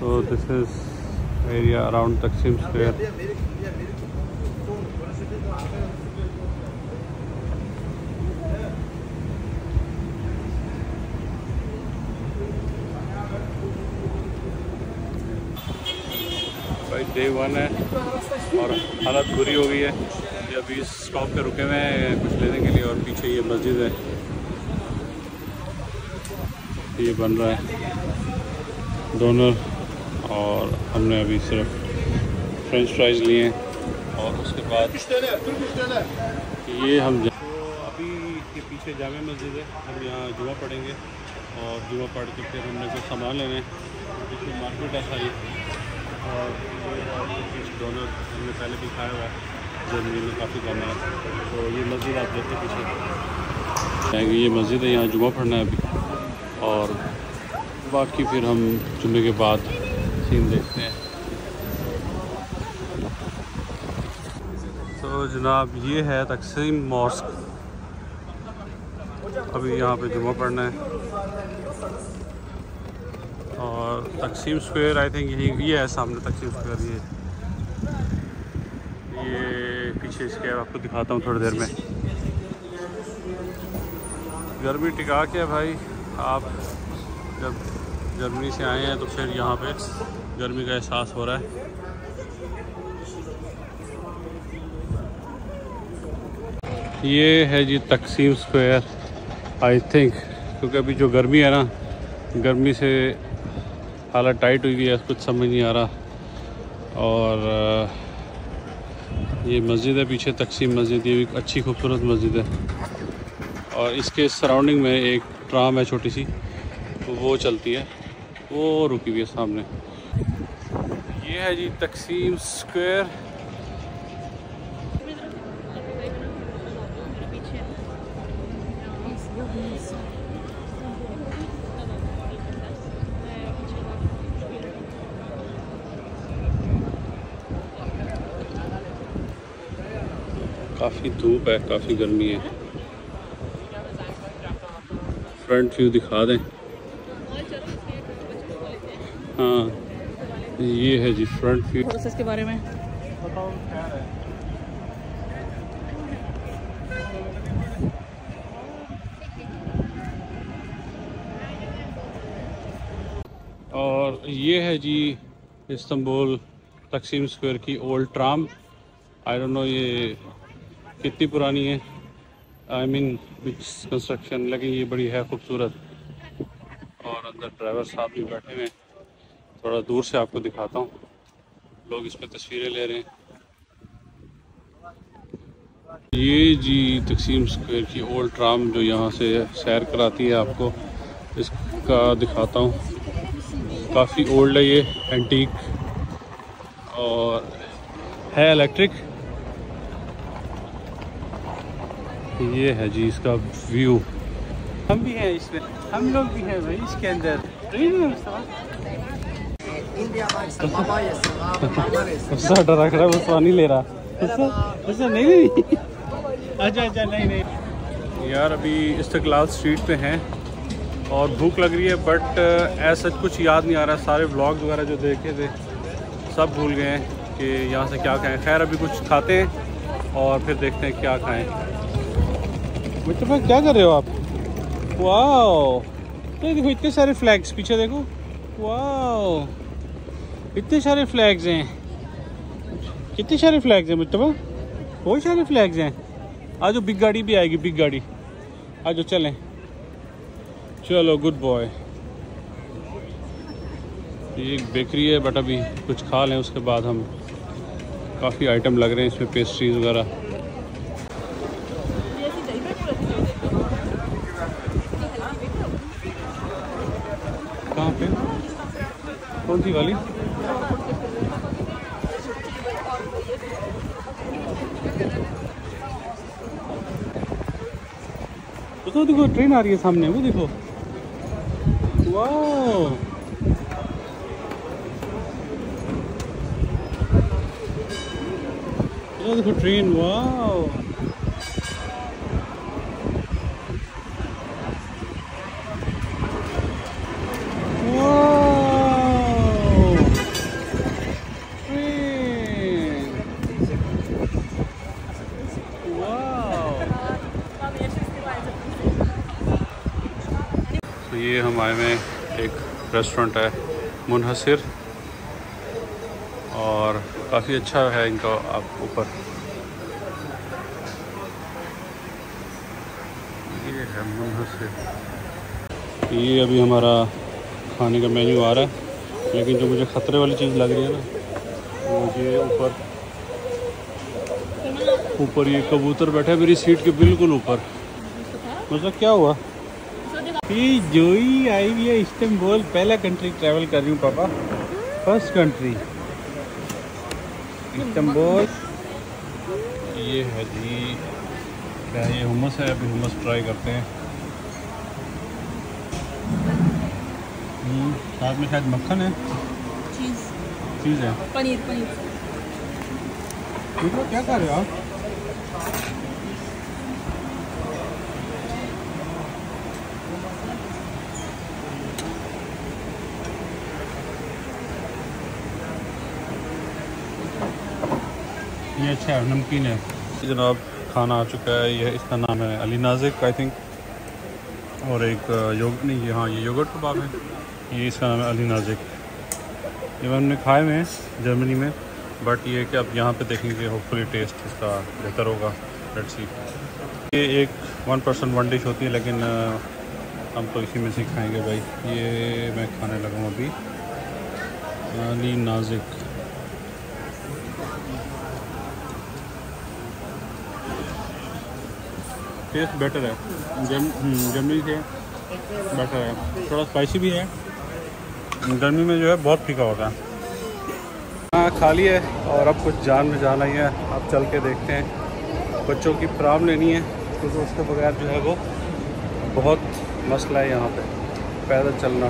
So this is area around Taksin Square. भाई day 1 है और हालत बुरी हो गई है। अभी इस स्टॉप पे रुके हुए हैं कुछ लेने के लिए और पीछे ये मस्जिद है, ये बन रहा है डोनर और हमने अभी सिर्फ फ्रेंच फ्राइज लिए हैं और उसके बाद ये हम अभी के पीछे जामा मस्जिद है, हम यहाँ जुमा पढ़ेंगे और जुमा पढ़ के फिर हमने कुछ सामान लेने हैं। इसमें मार्केट ऐसा ही और कुछ डोनर हमने पहले भी खाया हुआ है, जर्मनी में काफ़ी कम है। तो ये मस्जिद आप देखते पीछे, ये मस्जिद है, यहाँ जुमा पढ़ना है अभी और बाकी फिर हम जुमे के बाद सीन देखते हैं। तो जनाब ये है तकसीम मॉस्क, अभी यहाँ पे जुमा पढ़ना है। और तकसीम स्क्वायर आई थिंक ये है सामने तकसीम स्क्वायर, ये पीछे इसके आपको दिखाता हूँ थोड़ी देर में। गर्मी टिका के भाई, आप जब जर्मनी से आए हैं तो फिर यहाँ पे गर्मी का एहसास हो रहा है। ये है जी तकसीम स्क्वायर आई थिंक, क्योंकि अभी जो गर्मी है ना, गर्मी से हालत टाइट हुई है, कुछ समझ नहीं आ रहा। और ये मस्जिद है पीछे तकसीम मस्जिद, ये भी अच्छी खूबसूरत मस्जिद है और इसके सराउंडिंग में एक ट्राम है छोटी सी, वो चलती है, वो रुकी हुई है सामने। ये है जी तकसीम स्क्वायर। काफ़ी धूप है, काफ़ी गर्मी है। फ्रंट व्यू दिखा दें, हाँ ये है जी फ्रंट व्यू। प्रोसेस के बारे में बताओ क्या है? और ये है जी इस्तांबुल तकसीम स्क्वायर की old tram. I don't know ये कितनी पुरानी है, आई मीन विच कंस्ट्रक्शन, लेकिन ये बड़ी है खूबसूरत। और अंदर ड्राइवर साहब भी बैठे हुए हैं, थोड़ा दूर से आपको दिखाता हूँ, लोग इसमें तस्वीरें ले रहे हैं। ये जी तकसीम स्क्वायर की ओल्ड ट्राम जो यहाँ से सैर कराती है आपको, इसका दिखाता हूँ। काफ़ी ओल्ड है ये, एंटीक और है इलेक्ट्रिक। ये है जी इसका व्यू। हम भी हैं इसमें, हम लोग भी हैं भाई इसके अंदर। उससे डरा खड़ा, वो पानी ले रहा, उससे नहीं। अच्छा अच्छा नहीं नहीं यार, अभी इस्तिक्लाल स्ट्रीट पे हैं और भूख लग रही है, बट ऐसा कुछ याद नहीं आ रहा। सारे व्लॉग वगैरह जो देखे थे सब भूल गए हैं कि यहाँ से क्या खाएं। खैर अभी कुछ खाते हैं और फिर देखते हैं क्या खाएं। मित्र भाई क्या कर रहे हो आप? वाह ये देखो इतने सारे फ्लैग्स पीछे देखो, वाह इतने सारे फ्लैग्स हैं, कितने सारे फ्लैग्स हैं मुझे, बहुत सारे फ्लैग्स हैं। आज बिग गाड़ी भी आएगी, बिग गाड़ी आज चलें, चलो गुड बॉय। ये एक बेकरी है बट अभी कुछ खा लें, उसके बाद हम, काफ़ी आइटम लग रहे हैं इसमें, पेस्ट्रीज वगैरह। कहाँ पे कौन सी वाली? तो देखो ट्रेन आ रही है सामने, वो देखो, वाह तो देखो ट्रेन, वाह। कोने में एक रेस्टोरेंट है मुनहसिर, और काफ़ी अच्छा है इनका। आप ऊपर ये है मुनहसिर। ये अभी हमारा खाने का मेन्यू आ रहा है, लेकिन जो मुझे ख़तरे वाली चीज़ लग रही है ना, मुझे ऊपर ये कबूतर बैठा है मेरी सीट के बिल्कुल ऊपर। मतलब क्या हुआ, ये जो ही आई हुई है इस्तांबुल, पहला कंट्री ट्रैवल कर रही हूँ पापा, फर्स्ट कंट्री इस्तांबुल। ये है जी, क्या ये हुमस है? अभी हुमस ट्राई करते हैं, साथ में शायद मक्खन है, चीज़ है, पनीर पनीर। मतलब क्या कर रहे हो आप? ये अच्छा है, नमकीन है। जनाब खाना आ चुका है, ये इसका नाम है अली नाजिक आई थिंक, और एक योगर्ट, नहीं ये, हाँ ये योगर्ट कबाब है, ये इसका नाम है अली नाजिक। ये हमने खाए हुए हैं जर्मनी में, बट ये कि आप यहाँ पे देखेंगे होपफुली टेस्ट इसका बेहतर होगा। Let's see. ये एक 1 पर्सन 1 डिश होती है, लेकिन हम तो इसी में से खाएँगे भाई। ये मैं खाने लगा हूँ अभी अली नाजिक। टेस्ट बेटर है गर्मी से, बेटर है, थोड़ा स्पाइसी भी है, गर्मी में जो है बहुत फीका होता है। हाँ खाली है और अब कुछ जान में जाना ही है, अब चल के देखते हैं। बच्चों की प्रॉब्लम लेनी है क्योंकि उसके बगैर जो है वो बहुत मसला है यहाँ पे पैदल चलना।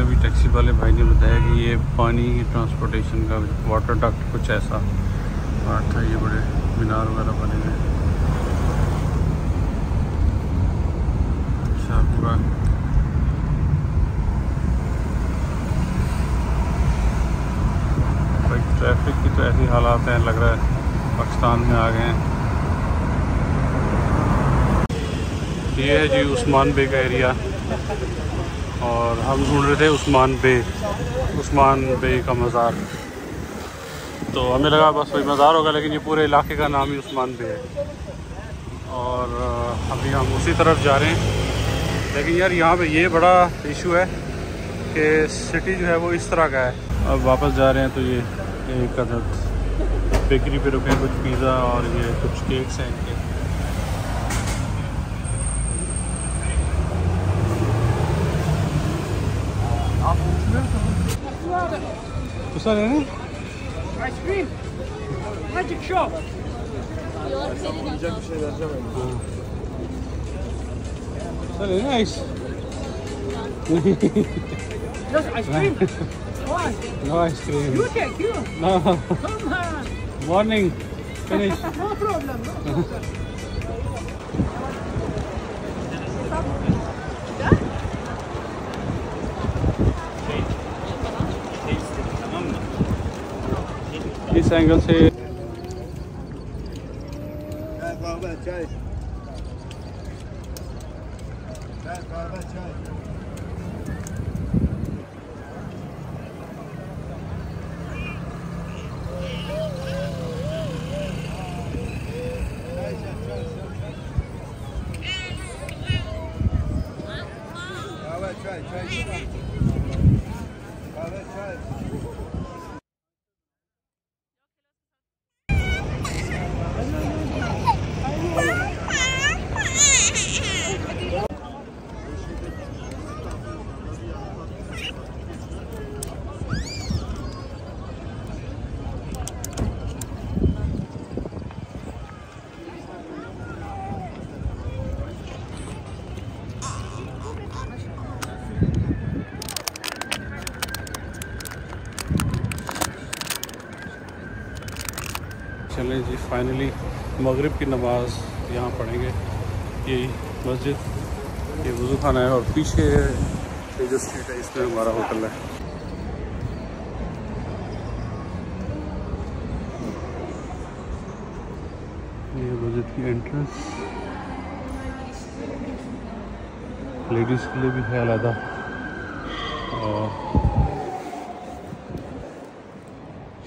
अभी टैक्सी वाले भाई ने बताया कि ये पानी ट्रांसपोर्टेशन का वाटर डक्ट कुछ ऐसा पार्ट था, ये बड़े मीनार वगैरह बने हुए। अच्छा पूरा भाई ट्रैफिक की तो ऐसी हालात हैं, लग रहा है पाकिस्तान में आ गए हैं। ये है जी उस्मान बेग का एरिया, और हम ढूंढ रहे थे उस्मान बेग का मज़ार, तो हमें लगा बस वही मज़ार होगा, लेकिन ये पूरे इलाके का नाम ही उस्मान बेग है। और अभी हम उसी तरफ जा रहे हैं, लेकिन यार यहाँ पे ये बड़ा इशू है कि सिटी जो है वो इस तरह का है। अब वापस जा रहे हैं, तो ये एक अदद बेकरी पे रुके हैं, कुछ पिज़्ज़ा और ये कुछ केक्स हैं इनके। Aşkım. Hadi şop. Güzel bir şeyler yapalım. Söyle nice. Just ice cream. Why? No ice cream. You take you. No. Come on. Morning. Finish. No problem. No. इस एंगल से चलें जी, फाइनली मगरिब की नमाज़ यहाँ पढ़ेंगे। यही मस्जिद, ये वज़ू खाना है और पीछे जो स्ट्रीट है इसमें हमारा होटल है। ये मस्जिद की एंट्रेंस, लेडीज़ के लिए भी है अलहदा। और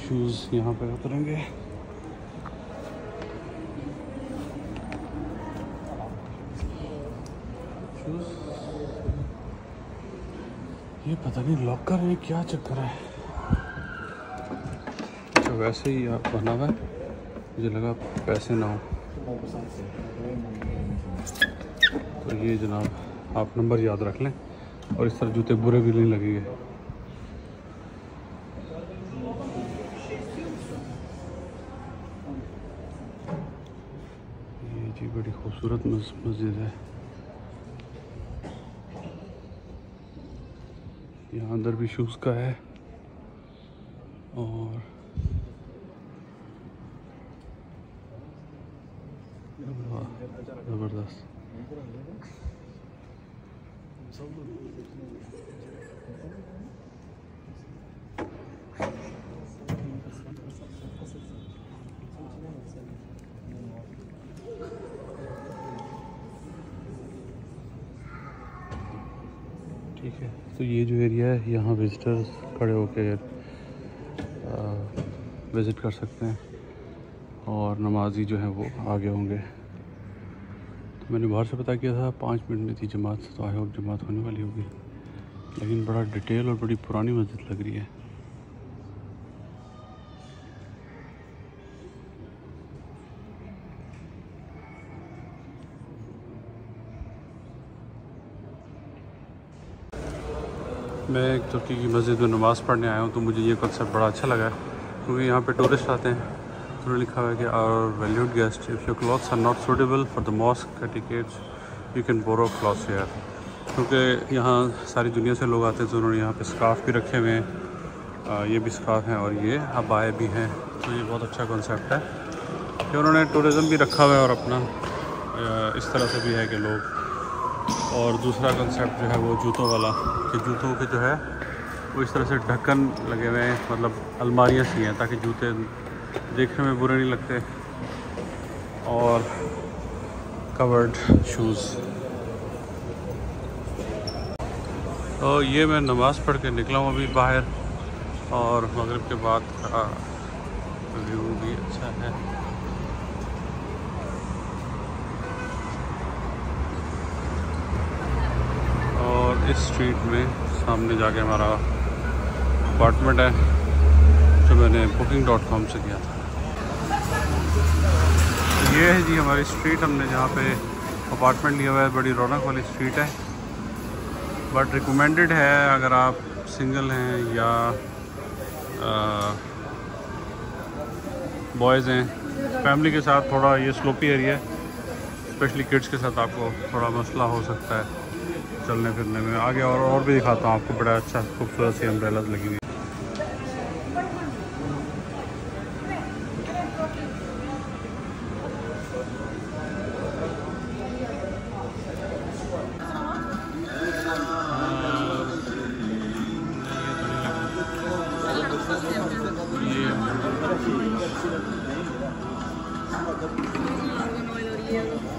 शूज़ यहाँ पर उतरेंगे। ये पता नहीं लॉकर है क्या चक्कर है। अच्छा वैसे ही आप बना हुआ है, मुझे लगा पैसे ना हो। तो ये जनाब आप नंबर याद रख लें और इस तरह जूते बुरे भी नहीं लगेंगे। ये जी बड़ी खूबसूरत मस्जिद है। यहाँ अंदर भी शूज़ का है और ज़बरदस्त। ठीक है, तो ये जो एरिया है यहाँ विज़िटर्स खड़े होकर विज़िट कर सकते हैं और नमाजी जो हैं वो आगे होंगे। तो मैंने बाहर से पता किया था, 5 मिनट में थी जमात, तो आई होप जमात होने वाली होगी। लेकिन बड़ा डिटेल और बड़ी पुरानी मस्जिद लग रही है। मैं एक तुर्की की मस्जिद में नमाज़ पढ़ने आया हूँ, तो मुझे ये कॉन्सेप्ट बड़ा अच्छा लगा क्योंकि यहाँ पे टूरिस्ट आते हैं। उन्होंने लिखा हुआ है कि our valued guest, if your clothes are not suitable for the mosque etiquettes you can borrow clothes here. क्योंकि यहाँ सारी दुनिया से लोग आते हैं, तो उन्होंने यहाँ पे स्कार्फ भी रखे हुए हैं। ये भी स्कार्फ हैं और ये अबाए भी हैं, तो ये बहुत अच्छा कॉन्सेप्ट है कि उन्होंने टूरिज़म भी रखा हुआ है और अपना इस तरह से भी है कि लोग। और दूसरा कंसेप्ट जो है वो जूतों वाला, कि जूतों के जो है वो इस तरह से ढक्कन लगे हुए हैं, मतलब अलमारियाँ सी हैं, ताकि जूते देखने में बुरे नहीं लगते। और कवर्ड शूज़। तो ये मैं नमाज़ पढ़ के निकला हूँ अभी बाहर, और मगरिब के बाद का व्यू भी अच्छा है। इस स्ट्रीट में सामने जाके हमारा अपार्टमेंट है जो मैंने Booking.com से किया था। ये है जी हमारी स्ट्रीट, हमने जहाँ पे अपार्टमेंट लिया हुआ है। बड़ी रौनक वाली स्ट्रीट है, बट रिकमेंडेड है अगर आप सिंगल हैं या बॉयज़ हैं। फैमिली के साथ थोड़ा ये स्लोपी एरिया है, स्पेशली किड्स के साथ आपको थोड़ा मसला हो सकता है चलने फिरने में। आगे और भी दिखाता हूँ आपको, बड़ा अच्छा खूबसूरत सी अम्ब्रेलास लगी हुई है। ये